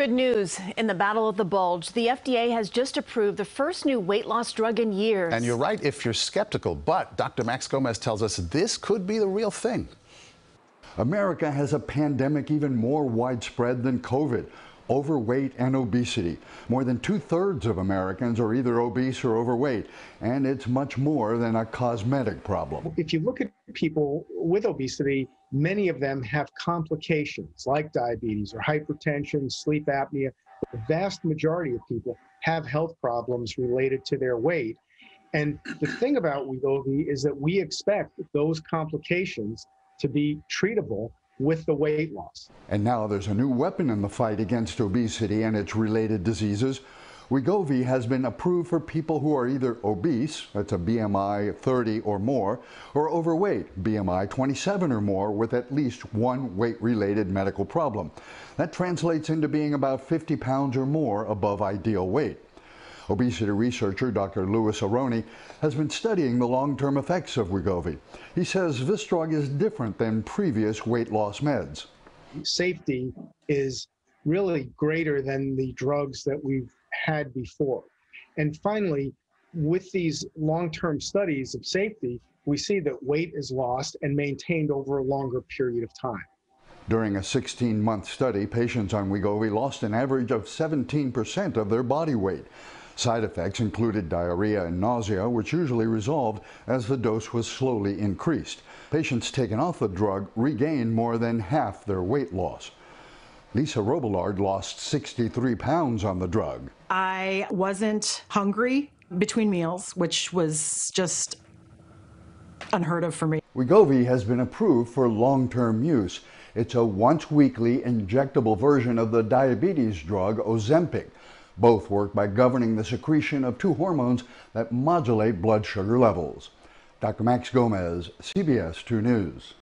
Good news in the battle of the bulge. The FDA has just approved the first new weight loss drug in years. And you're right if you're skeptical, but Dr. Max Gomez tells us this could be the real thing. America has a pandemic even more widespread than COVID. Overweight and obesity. More than 2/3 of Americans are either obese or overweight, and it's much more than a cosmetic problem. If you look at people with obesity, many of them have complications like diabetes or hypertension, sleep apnea. The vast majority of people have health problems related to their weight. And the thing about Wegovy is that we expect those complications to be treatable with the weight loss. And now there's a new weapon in the fight against obesity and its related diseases. Wegovy has been approved for people who are either obese, that's a BMI 30 or more, or overweight, BMI 27 or more, with at least one weight-related medical problem. That translates into being about 50 pounds or more above ideal weight. Obesity researcher Dr. Louis Arone has been studying the long-term effects of Wegovy. He says this drug is different than previous weight loss meds. Safety is really greater than the drugs that we've had before. And finally, with these long-term studies of safety, we see that weight is lost and maintained over a longer period of time. During a 16-month study, patients on Wegovy lost an average of 17% of their body weight. Side effects included diarrhea and nausea, which usually resolved as the dose was slowly increased. Patients taken off the drug regained more than half their weight loss. Lisa Robillard lost 63 pounds on the drug. I wasn't hungry between meals, which was just unheard of for me. Wegovy has been approved for long-term use. It's a once-weekly injectable version of the diabetes drug Ozempic. Both work by governing the secretion of two hormones that modulate blood sugar levels. Dr. Max Gomez, CBS 2 News.